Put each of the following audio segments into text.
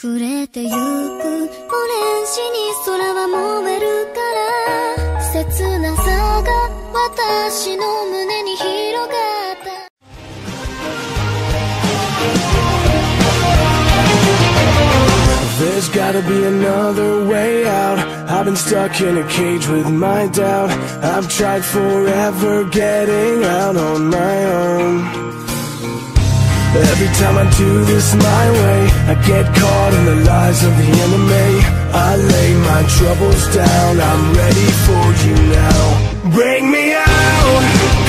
くれてゆくオレンジに空は燃えるから切なさが私の胸に広がったThere's gotta be another way out I've been stuck in a cage with my doubt I've tried forever getting out on my own Every time I do this my way I get caught in the lies of the enemy I lay my troubles down I'm ready for you now Bring me out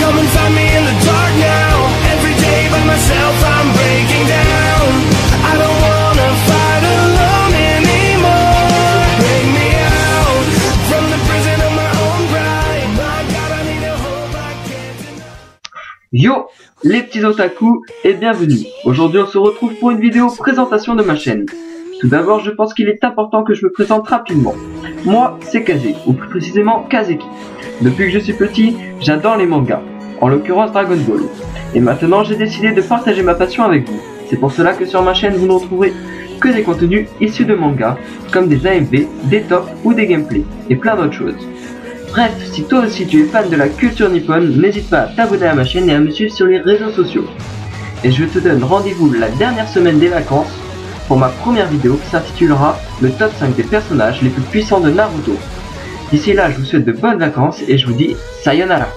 Come and find me in the dark now Every day by myself I'm breaking down I don't wanna fight alone Yo les petits otaku et bienvenue. Aujourd'hui on se retrouve pour une vidéo présentation de ma chaîne. Tout d'abord je pense qu'il est important que je me présente rapidement. Moi c'est Kage, ou plus précisément Kazeki. Depuis que je suis petit, j'adore les mangas, en l'occurrence Dragon Ball. Et maintenant j'ai décidé de partager ma passion avec vous. C'est pour cela que sur ma chaîne vous ne retrouverez que des contenus issus de mangas, comme des AMV, des tops ou des gameplays, et plein d'autres choses. Bref, si toi aussi tu es fan de la culture nippone, n'hésite pas à t'abonner à ma chaîne et à me suivre sur les réseaux sociaux. Et je te donne rendez-vous la dernière semaine des vacances pour ma première vidéo qui s'intitulera le top 5 des personnages les plus puissants de Naruto. D'ici là, je vous souhaite de bonnes vacances et je vous dis sayonara.